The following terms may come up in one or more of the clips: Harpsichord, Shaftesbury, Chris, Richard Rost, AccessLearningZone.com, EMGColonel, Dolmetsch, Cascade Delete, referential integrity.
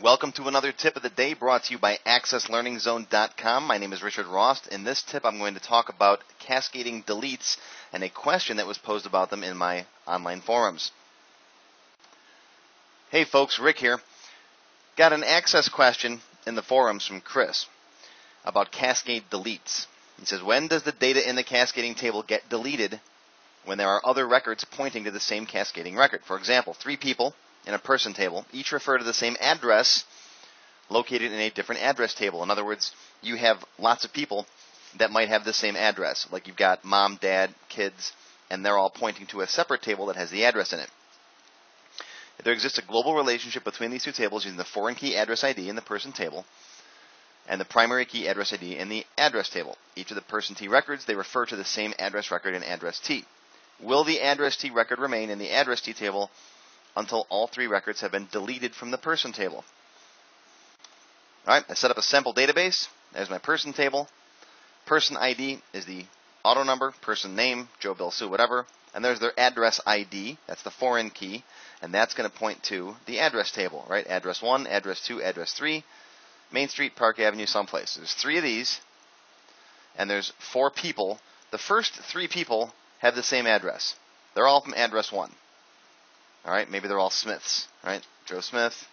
Welcome to another tip of the day brought to you by AccessLearningZone.com. My name is Richard Rost. In this tip, I'm going to talk about cascading deletes and a question that was posed about them in my online forums. Hey folks, Rick here. Got an access question in the forums from Chris about cascade deletes. He says, when does the data in the cascading table get deleted when there are other records pointing to the same cascading record? For example, three people in a person table each refer to the same address located in a different address table. In other words, you have lots of people that might have the same address. Like you've got mom, dad, kids, and they're all pointing to a separate table that has the address in it. If there exists a global relationship between these two tables using the foreign key address ID in the person table and the primary key address ID in the address table. Each of the person T records, they refer to the same address record in address T. Will the address T record remain in the address T table until all three records have been deleted from the person table? All right, I set up a sample database. There's my person table. Person ID is the auto number, person name, Joe, Bill, Sue, whatever. And there's their address ID. That's the foreign key. And that's going to point to the address table, right? Address 1, address 2, address 3, Main Street, Park Avenue, someplace. There's three of these, and there's four people. The first three people have the same address. They're all from address 1. All right, maybe they're all Smiths, right? Joe Smith,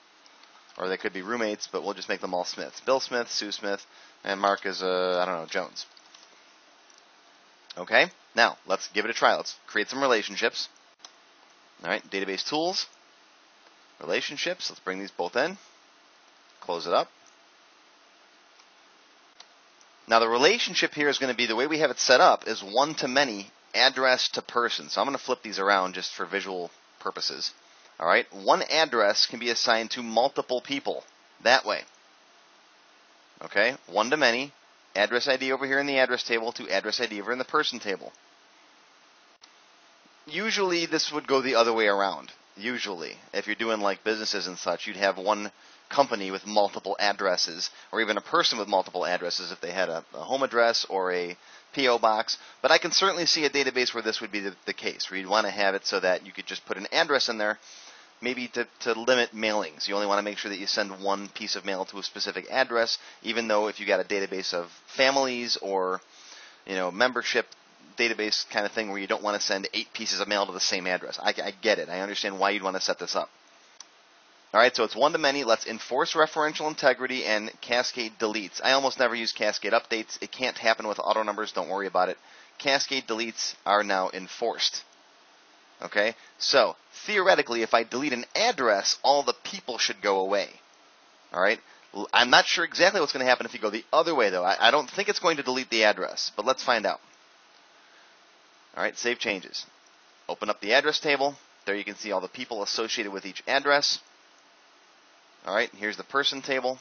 or they could be roommates, but we'll just make them all Smiths. Bill Smith, Sue Smith, and Mark is, I don't know, Jones. Okay, now let's give it a try. Let's create some relationships. All right, database tools, relationships. Let's bring these both in, close it up. Now the relationship here is going to be, the way we have it set up is one-to-many, address to person. So I'm going to flip these around just for visual purposes. All right, one address can be assigned to multiple people that way. Okay, one-to-many, address ID over here in the address table to address ID over in the person table. Usually this would go the other way around. Usually, if you're doing like businesses and such, you'd have one company with multiple addresses, or even a person with multiple addresses if they had a home address or a P.O. box. But I can certainly see a database where this would be the case, where you'd want to have it so that you could just put an address in there, maybe to limit mailings. You only want to make sure that you send one piece of mail to a specific address, even though if you got a database of families or, you know, membership database kind of thing where you don't want to send 8 pieces of mail to the same address. I get it. I understand why you'd want to set this up. All right, so it's one-to-many. Let's enforce referential integrity and cascade deletes. I almost never use cascade updates. It can't happen with auto numbers. Don't worry about it. Cascade deletes are now enforced. Okay, so theoretically, if I delete an address, all the people should go away. All right, I'm not sure exactly what's going to happen if you go the other way, though. I don't think it's going to delete the address, but let's find out. All right, save changes. Open up the address table. There you can see all the people associated with each address. All right, here's the person table.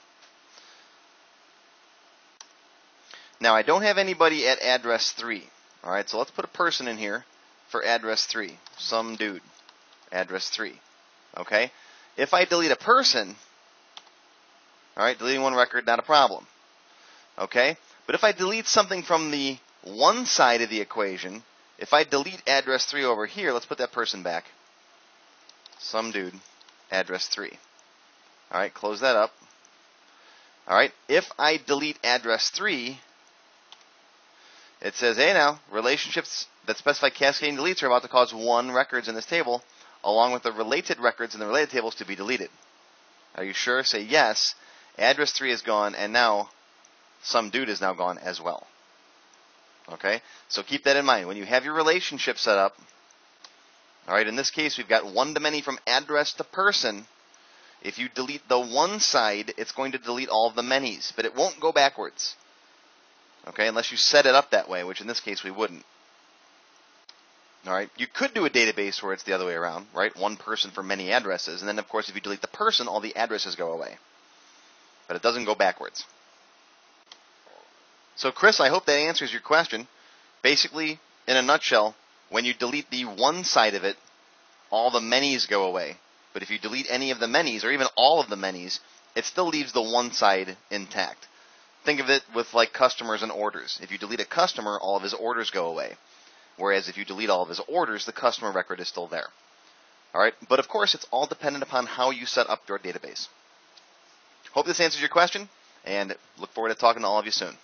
Now, I don't have anybody at address 3. All right, so let's put a person in here for address 3. Some dude, address 3. Okay? If I delete a person, all right, deleting one record, not a problem. Okay? But if I delete something from the one side of the equation, if I delete address 3 over here, let's put that person back. Some dude, address 3. All right, close that up. All right, if I delete address 3, it says, hey now, relationships that specify cascading deletes are about to cause one records in this table, along with the related records in the related tables to be deleted. Are you sure? Say yes. Address 3 is gone, and now some dude is now gone as well. Okay, so keep that in mind. When you have your relationship set up, all right, in this case, we've got one-to-many from address to person. If you delete the one side, it's going to delete all of the manys, but it won't go backwards, okay, unless you set it up that way, which in this case we wouldn't. All right, you could do a database where it's the other way around, right, one person for many addresses, and then, of course, if you delete the person, all the addresses go away, but it doesn't go backwards. So, Chris, I hope that answers your question. Basically, in a nutshell, when you delete the one side of it, all the manys go away. But if you delete any of the manys, or even all of the manys, it still leaves the one side intact. Think of it with, like, customers and orders. If you delete a customer, all of his orders go away. Whereas if you delete all of his orders, the customer record is still there. All right? But, of course, it's all dependent upon how you set up your database. Hope this answers your question, and look forward to talking to all of you soon.